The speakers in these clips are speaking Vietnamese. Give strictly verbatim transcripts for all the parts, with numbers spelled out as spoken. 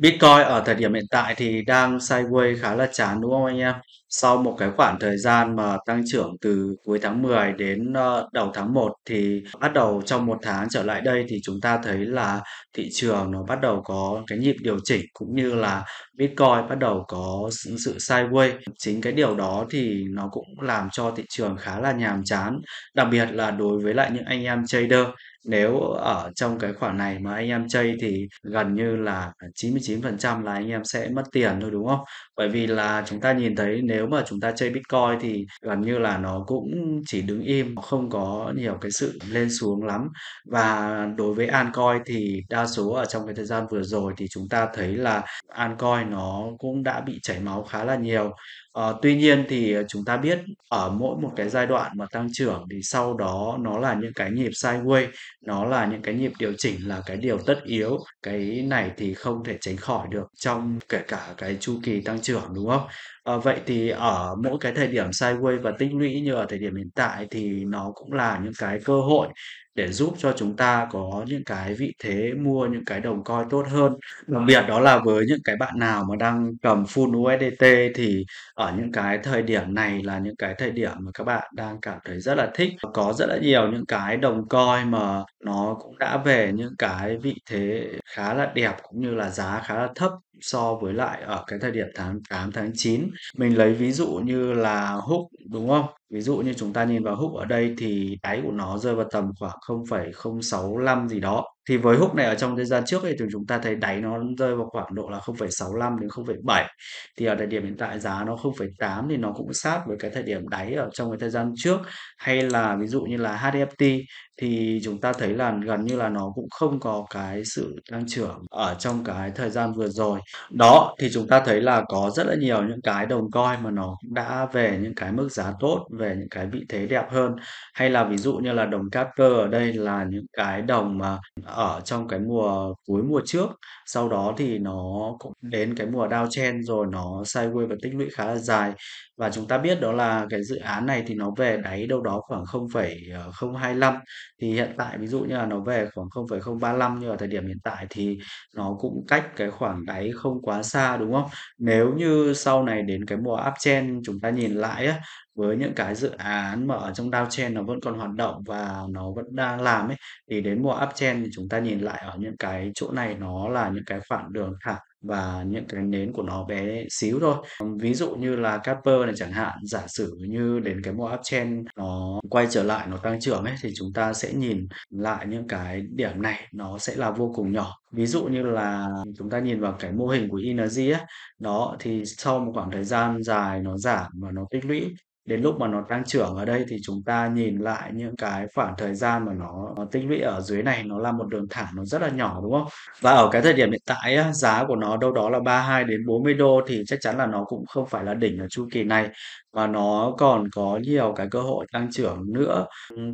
Bitcoin ở thời điểm hiện tại thì đang sideways khá là chán đúng không anh em? Sau một cái khoảng thời gian mà tăng trưởng từ cuối tháng mười đến đầu tháng một thì bắt đầu trong một tháng trở lại đây thì chúng ta thấy là thị trường nó bắt đầu có cái nhịp điều chỉnh cũng như là Bitcoin bắt đầu có sự sideways. Chính cái điều đó thì nó cũng làm cho thị trường khá là nhàm chán, đặc biệt là đối với lại những anh em trader. Nếu ở trong cái khoản này mà anh em chơi thì gần như là chín mươi chín phần trăm là anh em sẽ mất tiền thôi đúng không? Bởi vì là chúng ta nhìn thấy nếu mà chúng ta chơi Bitcoin thì gần như là nó cũng chỉ đứng im, không có nhiều cái sự lên xuống lắm. Và đối với altcoin thì đa số ở trong cái thời gian vừa rồi thì chúng ta thấy là altcoin nó cũng đã bị chảy máu khá là nhiều. À, tuy nhiên thì chúng ta biết ở mỗi một cái giai đoạn mà tăng trưởng thì sau đó nó là những cái nhịp sideways, nó là những cái nhịp điều chỉnh là cái điều tất yếu. Cái này thì không thể tránh khỏi được trong kể cả cái chu kỳ tăng trưởng đúng không? À, vậy thì ở mỗi cái thời điểm sideways và tích lũy như ở thời điểm hiện tại thì nó cũng là những cái cơ hội để giúp cho chúng ta có những cái vị thế mua những cái đồng coin tốt hơn. Đặc biệt đó là với những cái bạn nào mà đang cầm full u ét đê tê thì ở những cái thời điểm này là những cái thời điểm mà các bạn đang cảm thấy rất là thích. Có rất là nhiều những cái đồng coin mà nó cũng đã về những cái vị thế khá là đẹp cũng như là giá khá là thấp so với lại ở cái thời điểm tháng tám, tháng chín. Mình lấy ví dụ như là Hook đúng không? Ví dụ như chúng ta nhìn vào Hook ở đây thì đáy của nó rơi vào tầm khoảng không phẩy không sáu lăm gì đó. Thì với Hook này ở trong thời gian trước thì chúng ta thấy đáy nó rơi vào khoảng độ là không phẩy sáu lăm đến không phẩy bảy. Thì ở thời điểm hiện tại giá nó không phẩy tám thì nó cũng sát với cái thời điểm đáy ở trong cái thời gian trước. Hay là ví dụ như là hát ép tê thì chúng ta thấy là gần như là nó cũng không có cái sự tăng trưởng ở trong cái thời gian vừa rồi. Đó thì chúng ta thấy là có rất là nhiều những cái đồng coin mà nó cũng đã về những cái mức giá tốt, về những cái vị thế đẹp hơn. Hay là ví dụ như là đồng Capper ở đây là những cái đồng mà ở trong cái mùa cuối mùa trước, sau đó thì nó cũng đến cái mùa downtrend rồi nó sideways và tích lũy khá là dài. Và chúng ta biết đó là cái dự án này thì nó về đáy đâu đó khoảng không phẩy không hai lăm. Thì hiện tại ví dụ như là nó về khoảng không phẩy không ba lăm như ở thời điểm hiện tại thì nó cũng cách cái khoảng đáy không quá xa đúng không? Nếu như sau này đến cái mùa uptrend chúng ta nhìn lại á, với những cái dự án mà ở trong downtrend nó vẫn còn hoạt động và nó vẫn đang làm ấy, thì đến mùa uptrend thì chúng ta nhìn lại ở những cái chỗ này nó là những cái khoảng đường thẳng và những cái nến của nó bé xíu thôi. Ví dụ như là Capper này chẳng hạn, giả sử như đến cái mùa uptrend nó quay trở lại, nó tăng trưởng ấy, thì chúng ta sẽ nhìn lại những cái điểm này nó sẽ là vô cùng nhỏ. Ví dụ như là chúng ta nhìn vào cái mô hình của energy ấy, đó thì sau một khoảng thời gian dài nó giảm và nó tích lũy, đến lúc mà nó tăng trưởng ở đây thì chúng ta nhìn lại những cái khoảng thời gian mà nó, nó tích lũy ở dưới này, nó là một đường thẳng, nó rất là nhỏ đúng không? Và ở cái thời điểm hiện tại á, giá của nó đâu đó là ba mươi hai đến bốn mươi đô thì chắc chắn là nó cũng không phải là đỉnh ở chu kỳ này, và nó còn có nhiều cái cơ hội tăng trưởng nữa.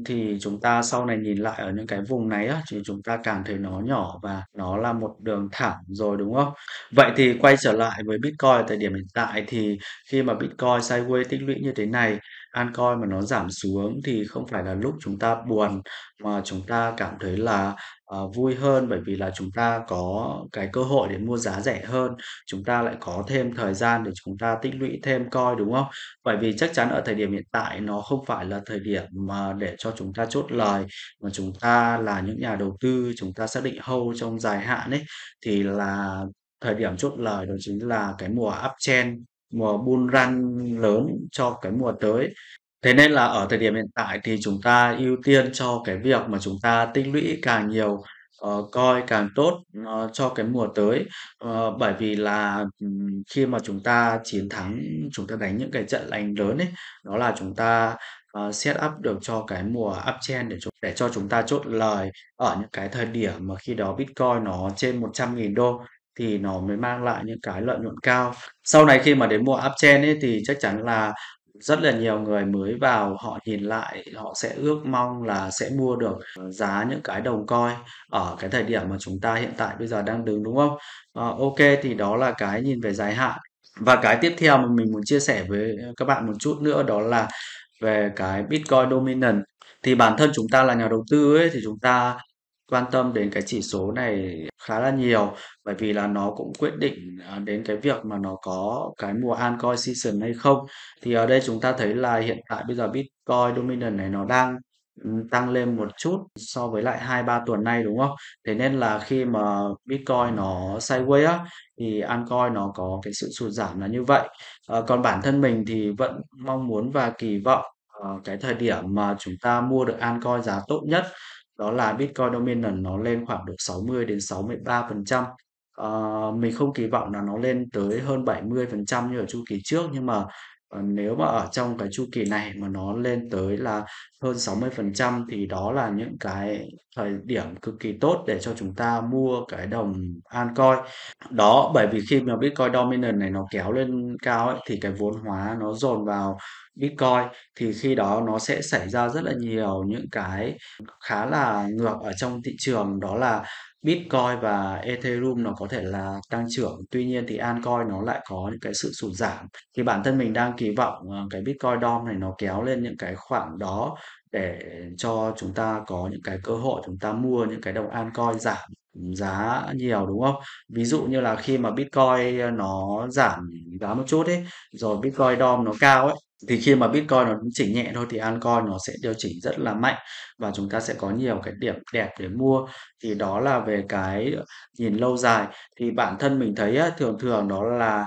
Thì chúng ta sau này nhìn lại ở những cái vùng này á, thì chúng ta cảm thấy nó nhỏ và nó là một đường thẳng rồi đúng không? Vậy thì quay trở lại với Bitcoin ở thời điểm hiện tại thì khi mà Bitcoin sideways tích lũy như thế này, altcoin mà nó giảm xuống thì không phải là lúc chúng ta buồn mà chúng ta cảm thấy là Uh, vui hơn, bởi vì là chúng ta có cái cơ hội để mua giá rẻ hơn, chúng ta lại có thêm thời gian để chúng ta tích lũy thêm coin đúng không? Bởi vì chắc chắn ở thời điểm hiện tại nó không phải là thời điểm mà để cho chúng ta chốt lời, mà chúng ta là những nhà đầu tư, chúng ta xác định hold trong dài hạn ấy, thì là thời điểm chốt lời đó chính là cái mùa uptrend, mùa bull run lớn cho cái mùa tới. Thế nên là ở thời điểm hiện tại thì chúng ta ưu tiên cho cái việc mà chúng ta tích lũy càng nhiều uh, coin càng tốt uh, cho cái mùa tới. Uh, bởi vì là um, khi mà chúng ta chiến thắng, chúng ta đánh những cái trận đánh lớn ấy, đó là chúng ta Uh, set up được cho cái mùa uptrend để, để cho chúng ta chốt lời ở những cái thời điểm mà khi đó Bitcoin nó trên một trăm nghìn đô, thì nó mới mang lại những cái lợi nhuận cao. Sau này khi mà đến mùa uptrend ấy, thì chắc chắn là rất là nhiều người mới vào, họ nhìn lại, họ sẽ ước mong là sẽ mua được giá những cái đồng coin ở cái thời điểm mà chúng ta hiện tại bây giờ đang đứng đúng không? À, ok, thì đó là cái nhìn về dài hạn. Và cái tiếp theo mà mình muốn chia sẻ với các bạn một chút nữa đó là về cái Bitcoin dominant. Thì bản thân chúng ta là nhà đầu tư ấy, thì chúng ta quan tâm đến cái chỉ số này khá là nhiều, bởi vì là nó cũng quyết định đến cái việc mà nó có cái mùa altcoin season hay không. Thì ở đây chúng ta thấy là hiện tại bây giờ Bitcoin dominant này nó đang tăng lên một chút so với lại hai ba tuần nay, đúng không? Thế nên là khi mà Bitcoin nó sideways á, thì altcoin nó có cái sự sụt giảm là như vậy. À, còn bản thân mình thì vẫn mong muốn và kỳ vọng à, cái thời điểm mà chúng ta mua được altcoin giá tốt nhất đó là Bitcoin dominant nó lên khoảng được sáu mươi đến sáu mươi ba phần trăm. À, mình không kỳ vọng là nó lên tới hơn bảy mươi phần trăm như ở chu kỳ trước, nhưng mà nếu mà ở trong cái chu kỳ này mà nó lên tới là hơn sáu mươi phần trăm thì đó là những cái thời điểm cực kỳ tốt để cho chúng ta mua cái đồng altcoin đó. Bởi vì khi mà Bitcoin dominant này nó kéo lên cao ấy, thì cái vốn hóa nó dồn vào Bitcoin, thì khi đó nó sẽ xảy ra rất là nhiều những cái khá là ngược ở trong thị trường, đó là Bitcoin và Ethereum nó có thể là tăng trưởng, tuy nhiên thì altcoin nó lại có những cái sự sụt giảm. Thì bản thân mình đang kỳ vọng cái Bitcoin dom này nó kéo lên những cái khoảng đó để cho chúng ta có những cái cơ hội chúng ta mua những cái đồng altcoin giảm giá nhiều, đúng không? Ví dụ như là khi mà Bitcoin nó giảm giá một chút ấy, rồi Bitcoin dom nó cao ấy, thì khi mà Bitcoin nó chỉnh nhẹ thôi thì altcoin nó sẽ điều chỉnh rất là mạnh và chúng ta sẽ có nhiều cái điểm đẹp để mua. Thì đó là về cái nhìn lâu dài. Thì bản thân mình thấy thường thường đó là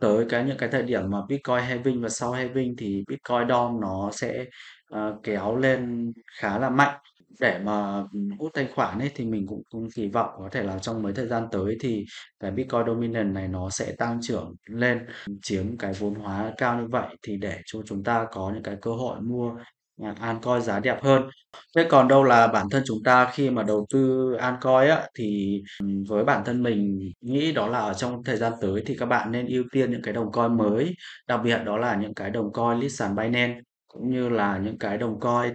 tới cái những cái thời điểm mà Bitcoin halving và sau halving thì Bitcoin dom nó sẽ uh, kéo lên khá là mạnh để mà hút thanh khoản ấy. Thì mình cũng, cũng kỳ vọng có thể là trong mấy thời gian tới thì cái Bitcoin dominant này nó sẽ tăng trưởng lên, chiếm cái vốn hóa cao như vậy, thì để cho chúng ta có những cái cơ hội mua altcoin giá đẹp hơn. Thế còn đâu là bản thân chúng ta khi mà đầu tư altcoin á, thì với bản thân mình nghĩ đó là ở trong thời gian tới thì các bạn nên ưu tiên những cái đồng coin mới, đặc biệt đó là những cái đồng coin list sàn Binance, cũng như là những cái đồng coin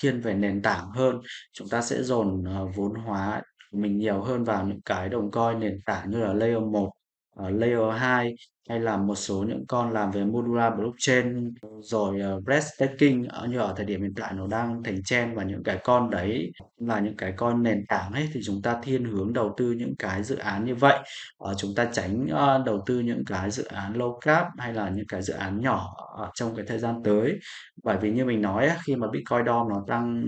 thiên về nền tảng hơn. Chúng ta sẽ dồn vốn hóa mình nhiều hơn vào những cái đồng coin nền tảng như là Layer một, Layer hai, hay là một số những con làm về Modular blockchain, rồi Red staking như ở thời điểm hiện tại nó đang thành trend. Và những cái con đấy là những cái con nền tảng ấy, thì chúng ta thiên hướng đầu tư những cái dự án như vậy. Chúng ta tránh đầu tư những cái dự án low cap hay là những cái dự án nhỏ trong cái thời gian tới, bởi vì như mình nói khi mà Bitcoin dom nó tăng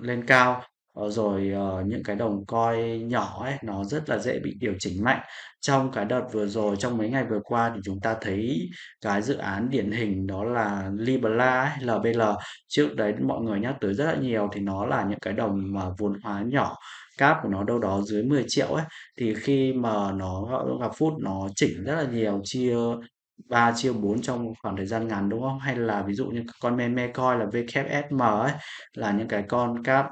lên cao rồi những cái đồng coin nhỏ ấy nó rất là dễ bị điều chỉnh mạnh. Trong cái đợt vừa rồi, trong mấy ngày vừa qua thì chúng ta thấy cái dự án điển hình đó là Libra, L B L trước đấy mọi người nhắc tới rất là nhiều, thì nó là những cái đồng mà vốn hóa nhỏ, cap của nó đâu đó dưới mười triệu ấy, thì khi mà nó gặp phút nó chỉnh rất là nhiều, chia ba chia bốn trong khoảng thời gian ngắn, đúng không? Hay là ví dụ như con memecoin là V K M ấy, là những cái con cap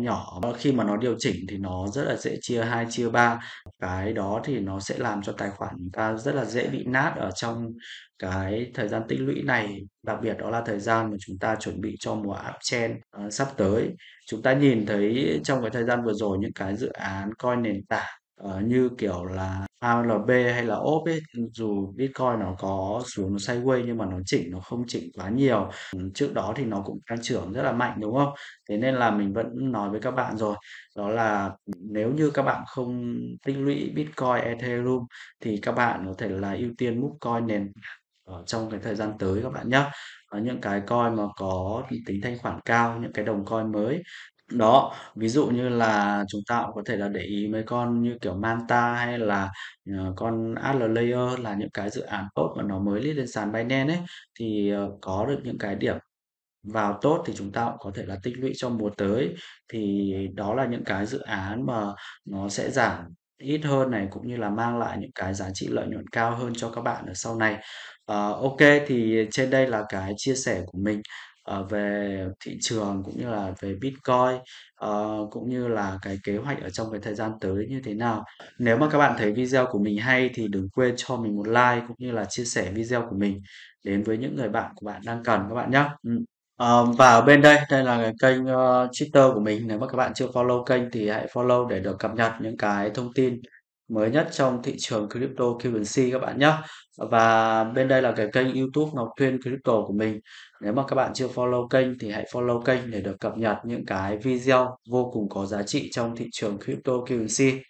nhỏ, khi mà nó điều chỉnh thì nó rất là dễ chia hai chia ba. Cái đó thì nó sẽ làm cho tài khoản chúng ta rất là dễ bị nát ở trong cái thời gian tích lũy này, đặc biệt đó là thời gian mà chúng ta chuẩn bị cho mùa uptrend uh, sắp tới. Chúng ta nhìn thấy trong cái thời gian vừa rồi những cái dự án coin nền tảng Uh, như kiểu là A L B hay là O P ấy, dù Bitcoin nó có xuống nó sideways nhưng mà nó chỉnh, nó không chỉnh quá nhiều. Trước đó thì nó cũng tăng trưởng rất là mạnh, đúng không? Thế nên là mình vẫn nói với các bạn rồi, đó là nếu như các bạn không tích lũy Bitcoin, Ethereum thì các bạn có thể là ưu tiên move coin nền ở trong cái thời gian tới các bạn nhé. Ở những cái coin mà có tính thanh khoản cao, những cái đồng coin mới đó, ví dụ như là chúng ta cũng có thể là để ý mấy con như kiểu Manta hay là con AdLayer, là những cái dự án tốt mà nó mới list lên sàn Binance ấy, thì có được những cái điểm vào tốt thì chúng ta cũng có thể là tích lũy trong mùa tới. Thì đó là những cái dự án mà nó sẽ giảm ít hơn này, cũng như là mang lại những cái giá trị lợi nhuận cao hơn cho các bạn ở sau này. uh, Ok, thì trên đây là cái chia sẻ của mình về thị trường cũng như là về Bitcoin, uh, cũng như là cái kế hoạch ở trong cái thời gian tới như thế nào. Nếu mà các bạn thấy video của mình hay thì đừng quên cho mình một like cũng như là chia sẻ video của mình đến với những người bạn của bạn đang cần các bạn nhé. Ừ. Uh, và ở bên đây, đây là cái kênh uh, Twitter của mình. Nếu mà các bạn chưa follow kênh thì hãy follow để được cập nhật những cái thông tin mới nhất trong thị trường cryptocurrency các bạn nhé. Và bên đây là cái kênh YouTube Ngọc Tuyên Crypto của mình. Nếu mà các bạn chưa follow kênh thì hãy follow kênh để được cập nhật những cái video vô cùng có giá trị trong thị trường cryptocurrency.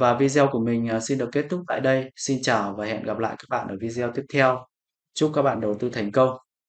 Và video của mình xin được kết thúc tại đây. Xin chào và hẹn gặp lại các bạn ở video tiếp theo. Chúc các bạn đầu tư thành công.